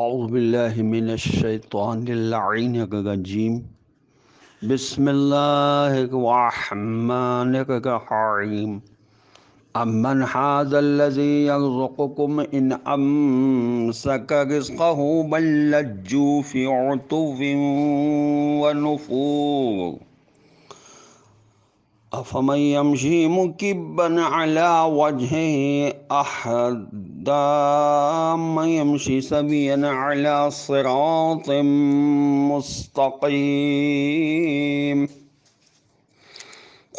اعوذ باللہ من الشیطان اللعین الرجیم بسم اللہ الرحمن الرحیم امن هذا الذي يرزقكم ان امسك رزقه بل لجوا في عتو ونفور أفمن يمشي مكبا على وجهه أهدى من يمشي سبيا على صراط مستقيم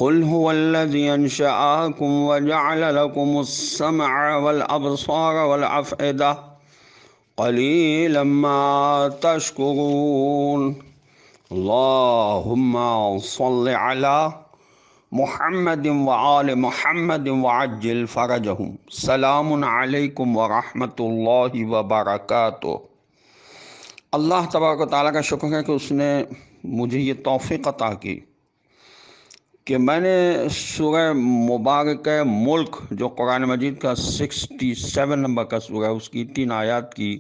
قل هو الذي أنشأكم وجعل لكم السمع والأبصار والأفئدة قليلا ما تشكرون اللهم صل على محمد وآل محمد وعجل فرجهم سلام علیکم ورحمۃ اللہ وبرکاتہ. اللہ تبارک و تعالیٰ کا شکر ہے کہ اس نے مجھے یہ توفیق عطا کی کہ میں نے سورہ مبارک ملک جو قرآن مجید کا 67 نمبر کا سورہ ہے اس کی 3 آیات کی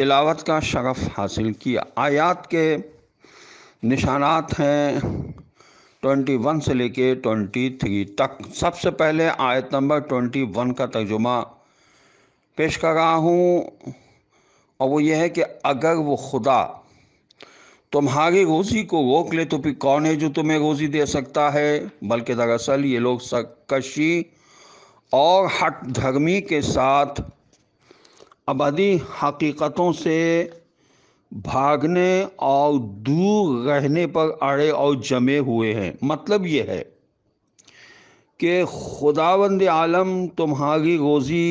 تلاوت کا شرف حاصل کیا. آیات کے نشانات ہیں 21 سے لے کے 23 تک. سب سے پہلے آیت نمبر 21 کا ترجمہ پیش کر رہا ہوں اور وہ یہ ہے کہ اگر وہ خدا تمہاری روزی کو روک لے تو پھر کون ہے جو تمہیں روزی دے سکتا ہے؟ بلکہ دراصل یہ لوگ سرکشی اور ہٹ دھرمی کے ساتھ ابدی حقیقتوں سے بھاگنے اور دور رہنے پر اڑے اور جمے ہوئے ہیں. مطلب یہ ہے کہ خداوند عالم تمہاری روزی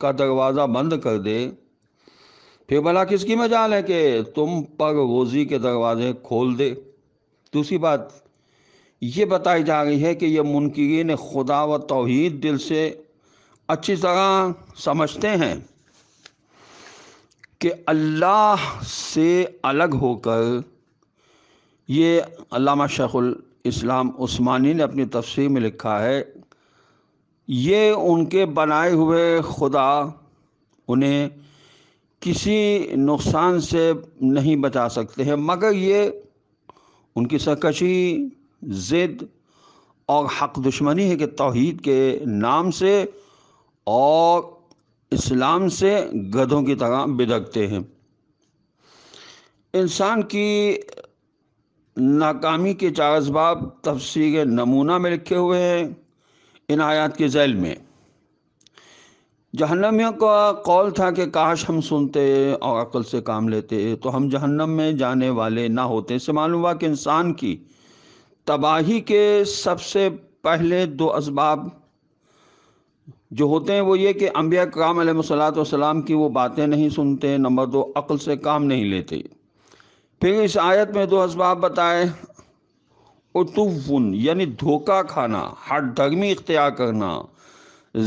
کا دروازہ بند کر دے پھر بھلا کس کی مجال ہے کہ تم پر روزی کے دروازے کھول دے. دوسری بات یہ بتائی جا رہی ہے کہ یہ منکرین خدا و توحید دل سے اچھی طرح سمجھتے ہیں کہ اللہ سے الگ ہو کر، یہ علامہ شیخ الاسلام عثمانی نے اپنی تفسیر میں لکھا ہے، یہ ان کے بنائے ہوئے خدا انہیں کسی نقصان سے نہیں بچا سکتے ہیں مگر یہ ان کی سرکشی، ضد اور حق دشمنی ہے کہ توحید کے نام سے اور اسلام سے گدھوں کی طرح بدکتے ہیں. انسان کی ناکامی کے چار اسباب تفسیر نمونہ میں لکھے ہوئے ہیں ان آیات کے ذیل میں. جہنمیوں کا قول تھا کہ کاش ہم سنتے اور عقل سے کام لیتے تو ہم جہنم میں جانے والے نہ ہوتے. اس سے معلوم ہوا کہ انسان کی تباہی کے سب سے پہلے 2 اسباب جو ہوتے ہیں وہ یہ کہ انبیاء اکرام علیہ الصلوۃ والسلام کی وہ باتیں نہیں سنتے، نمبر 2 عقل سے کام نہیں لیتے. پھر اس آیت میں 2 اسباب بتائے، عتوون یعنی دھوکہ کھانا، ہٹ دھرمی اختیار کرنا،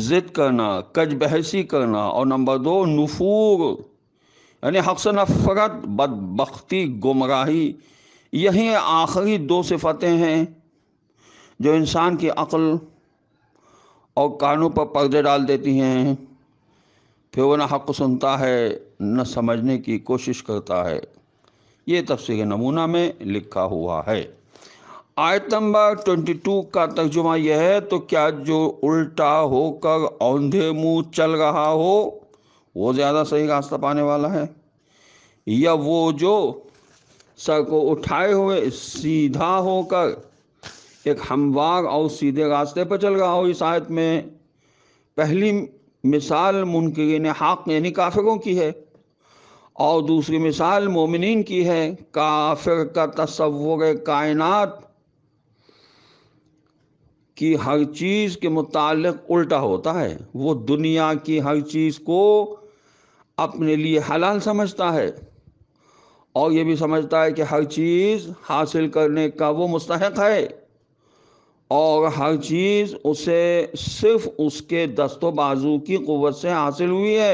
ضد کرنا، کج بحثی کرنا، اور نمبر 2 نفور یعنی حق سے نفرت، بدبختی، گمراہی. یہی آخری 2 صفتیں ہیں جو انسان کی عقل اور کانوں پر پردے ڈال دیتی ہیں پھر وہ نہ حق سنتا ہے نہ سمجھنے کی کوشش کرتا ہے. یہ تفسیر نمونہ میں لکھا ہوا ہے. آیت نمبر 22 کا ترجمہ یہ ہے تو کیا جو الٹا ہو کر اوندھے منہ چل رہا ہو وہ زیادہ صحیح راستہ پانے والا ہے، یا وہ جو سر کو اٹھائے ہوئے سیدھا ہو کر ایک ہموار اور سیدھے راستے پر چل رہا ہو؟ اس آیت میں پہلی مثال منکرین حق یعنی کافروں کی ہے اور دوسری مثال مومنین کی ہے. کافر کا تصور کائنات کی ہر چیز کے متعلق الٹا ہوتا ہے، وہ دنیا کی ہر چیز کو اپنے لیے حلال سمجھتا ہے اور یہ بھی سمجھتا ہے کہ ہر چیز حاصل کرنے کا وہ مستحق ہے اور ہر چیز اسے صرف اس کے دست و بازو کی قوت سے حاصل ہوئی ہے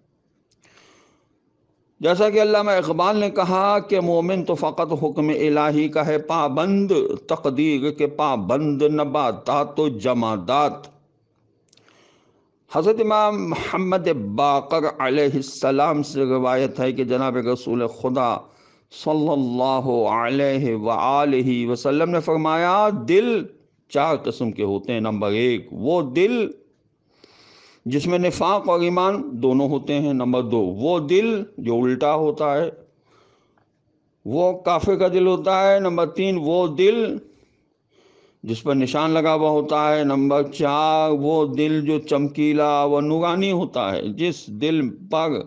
جیسا کہ علامہ اقبال نے کہا کہ مومن تو فقط حکم الہی کا ہے پابند، تقدیر کے پابند نباتات و جمادات. حضرت امام محمد باقر علیہ السلام سے روایت ہے کہ جناب رسول خدا صلی اللہ علیہ وآلہ وسلم نے فرمایا دل چار قسم کے ہوتے ہیں. نمبر ایک وہ دل جس میں نفاق اور ایمان دونوں ہوتے ہیں. نمبر دو وہ دل جو الٹا ہوتا ہے، وہ کافر کا دل ہوتا ہے. نمبر تین وہ دل جس پر نشان لگا ہوا ہوتا ہے. نمبر چار وہ دل جو چمکیلا و نورانی ہوتا ہے. جس دل پر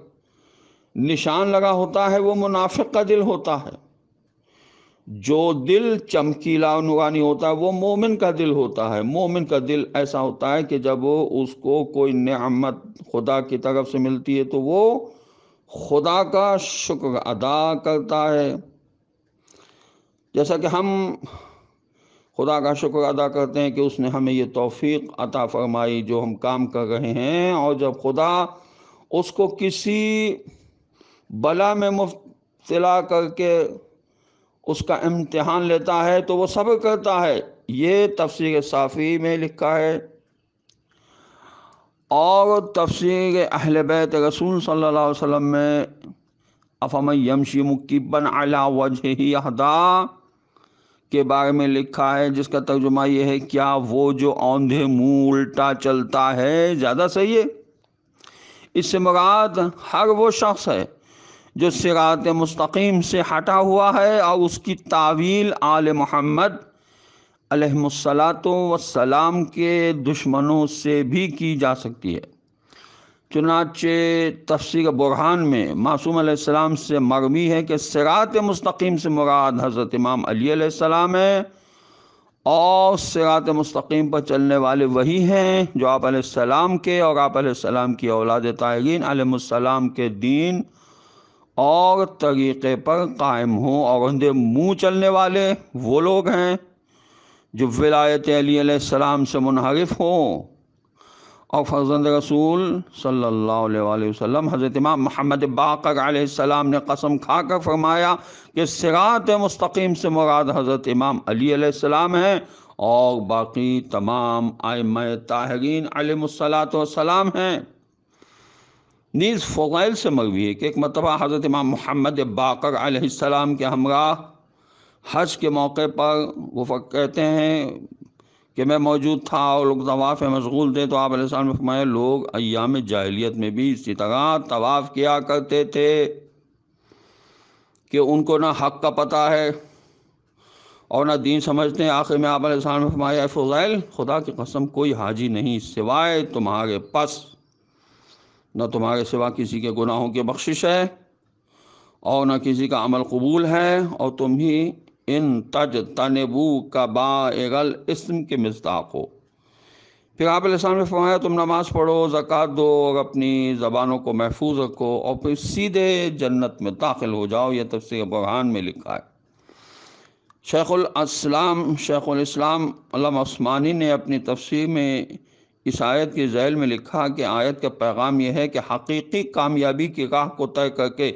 نشان لگا ہوتا ہے وہ منافق کا دل ہوتا ہے، جو دل چمکیلا و نورانی ہوتا ہے وہ مومن کا دل ہوتا ہے. مومن کا دل ایسا ہوتا ہے کہ جب وہ اس کو کوئی نعمت خدا کی طرف سے ملتی ہے تو وہ خدا کا شکر ادا کرتا ہے، جیسا کہ ہم خدا کا شکر ادا کرتے ہیں کہ اس نے ہمیں یہ توفیق عطا فرمائی جو ہم کام کر رہے ہیں. اور جب خدا اس کو کسی بلا میں مبتلا کر کے اس کا امتحان لیتا ہے تو وہ صبر کرتا ہے. یہ تفسیر صافی میں لکھا ہے. اور تفسیر اہل بیت رسول صلی اللہ علیہ وسلم میں افمن یمشی مکبا علی وجہہ یہدیٰ کے بارے میں لکھا ہے، جس کا ترجمہ یہ ہے کیا وہ جو اوندھے منہ الٹا چلتا ہے زیادہ صحیح ہے. اس سے مراد ہر وہ شخص ہے جو صراط مستقیم سے ہٹا ہوا ہے اور اس کی تعویل آل محمد علیہ الصلاۃ والسلام کے دشمنوں سے بھی کی جا سکتی ہے. چنانچہ تفسیر برحان میں معصوم علیہ السلام سے مروی ہے کہ صراط مستقیم سے مراد حضرت امام علی علیہ السلام ہے، اور صراط مستقیم پر چلنے والے وہی ہیں جو آپ علیہ السلام کے اور آپ علیہ السلام کی اولاد طاہرین علیہ السلام کے دین اور طریقے پر قائم ہوں، اور اندھے منہ چلنے والے وہ لوگ ہیں جو ولایت علی علیہ السلام سے منحرف ہوں. اور فرزند رسول صلی اللہ علیہ وآلہ وسلم حضرت امام محمد باقر علیہ السلام نے قسم کھا کر فرمایا کہ صراط مستقیم سے مراد حضرت امام علی علیہ السلام ہیں اور باقی تمام ائمہ طاہرین علیہ الصلاۃ والسلام ہیں. نیز فضائل سے مروی ہے کہ ایک مرتبہ حضرت امام محمد باقر علیہ السلام کے ہمراہ حج کے موقع پر وہ کہتے ہیں کہ میں موجود تھا اور لوگ طواف میں مشغول تھے، تو آپ علیہ السلام نے فرمایا لوگ ایام جاہلیت میں بھی اسی طرح طواف کیا کرتے تھے کہ ان کو نہ حق کا پتہ ہے اور نہ دین سمجھتے ہیں. آخر میں آپ علیہ السلام نے فرمایا اے فضیل، خدا کی قسم کوئی حاجی نہیں سوائے تمہارے پس، نہ تمہارے سوا کسی کے گناہوں کی بخشش ہے اور نہ کسی کا عمل قبول ہے، اور تم ہی ان تجتنبو کبائر الاسم کے مصداق ہو. پھر آپ علیہ السلام نے فرمایا تم نماز پڑھو، زکوٰۃ دو اور اپنی زبانوں کو محفوظ رکھو، اور پھر سیدھے جنت میں داخل ہو جاؤ. یہ تفسیر برحان میں لکھا ہے. شیخ الاسلام علامہ عثمانی نے اپنی تفسیر میں اس آیت کے ذیل میں لکھا کہ آیت کا پیغام یہ ہے کہ حقیقی کامیابی کی راہ کو طے کر کے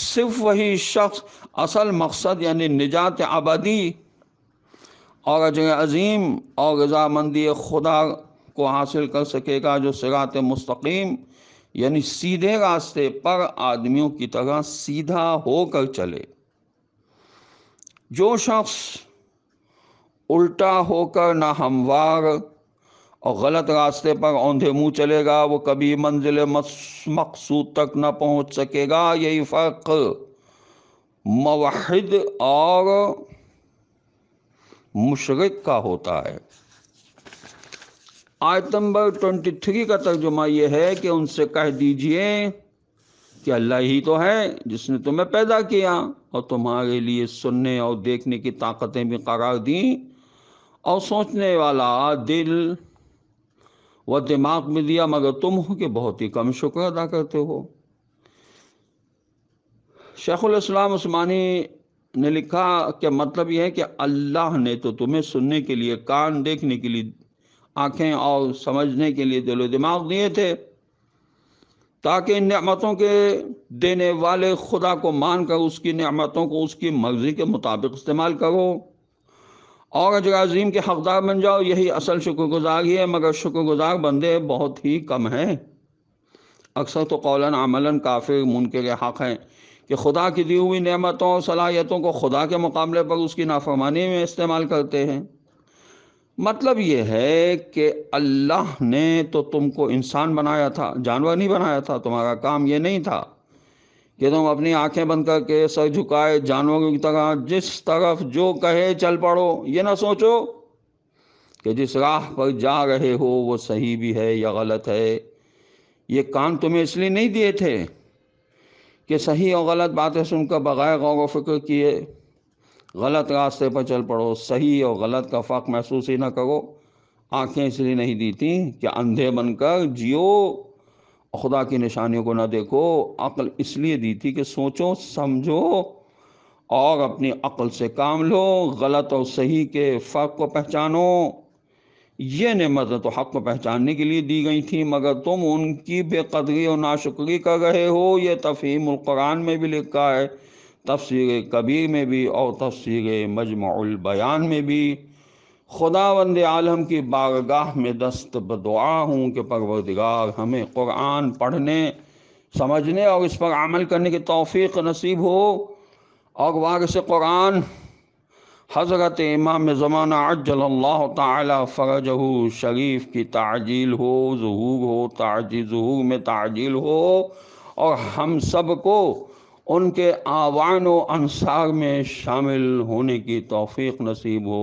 صرف وہی شخص اصل مقصد یعنی نجات ابدی اور اجر عظیم اور رضامندی خدا کو حاصل کر سکے گا، جو صراط مستقیم یعنی سیدھے راستے پر آدمیوں کی طرح سیدھا ہو کر چلے. جو شخص الٹا ہو کر ناہموار اور غلط راستے پر اوندھے منہ چلے گا وہ کبھی منزل مقصود تک نہ پہنچ سکے گا. یہی فرق موحد اور مشرک کا ہوتا ہے. آیت نمبر 23 کا ترجمہ یہ ہے کہ ان سے کہہ دیجئے کہ اللہ ہی تو ہے جس نے تمہیں پیدا کیا اور تمہارے لیے سننے اور دیکھنے کی طاقتیں بھی قرار دیں، اور سوچنے والا دل وہ دماغ میں دیا، مگر تم ہو کہ بہت ہی کم شکر ادا کرتے ہو. شیخ الاسلام عثمانی نے لکھا کہ مطلب یہ ہے کہ اللہ نے تو تمہیں سننے کے لیے کان، دیکھنے کے لیے آنکھیں اور سمجھنے کے لیے دل و دماغ دیے تھے تاکہ ان نعمتوں کے دینے والے خدا کو مان کر اس کی نعمتوں کو اس کی مرضی کے مطابق استعمال کرو اور اجر عظیم کے حقدار بن جاؤ، یہی اصل شکر گزاری ہے، مگر شکر گزار بندے بہت ہی کم ہیں، اکثر تو قولاً عملاً کافر منکر حق ہیں کہ خدا کی دی ہوئی نعمتوں اور صلاحیتوں کو خدا کے مقابلے پر اس کی نافرمانی میں استعمال کرتے ہیں۔ مطلب یہ ہے کہ اللہ نے تو تم کو انسان بنایا تھا، جانور نہیں بنایا تھا، تمہارا کام یہ نہیں تھا کہ تم اپنی آنکھیں بند کر کے سر جھکائے جانوروں کی طرح جس طرف جو کہے چل پڑو، یہ نہ سوچو کہ جس راہ پر جا رہے ہو وہ صحیح بھی ہے یا غلط ہے۔ یہ کان تمہیں اس لیے نہیں دیے تھے کہ صحیح اور غلط باتیں سن کر بغیر غور و فکر کیے غلط راستے پر چل پڑو، صحیح اور غلط کا فرق محسوس ہی نہ کرو۔ آنکھیں اس لیے نہیں دی تھیں کہ اندھے بن کر جیو، خدا کی نشانیوں کو نہ دیکھو۔ عقل اس لیے دی تھی کہ سوچو، سمجھو اور اپنی عقل سے کام لو، غلط اور صحیح کے فرق کو پہچانو۔ یہ نعمتیں تو حق کو پہچاننے کے لیے دی گئی تھیں، مگر تم ان کی بے قدری اور ناشکری کر رہے ہو۔ یہ تفہیم القرآن میں بھی لکھا ہے، تفسیر کبیر میں بھی اور تفسیر مجموع البیان میں بھی۔ خداوند عالم کی بارگاہ میں دست بدعا ہوں کہ پروردگار ہمیں قرآن پڑھنے، سمجھنے اور اس پر عمل کرنے کی توفیق نصیب ہو، اور وارث قرآن حضرت امام زمانہ عجل اللہ تعالی فرجہ شریف کی تعجیل ہو، ظہور ہو، ظہور میں تعجیل ہو، اور ہم سب کو ان کے آوان و انصار میں شامل ہونے کی توفیق نصیب ہو۔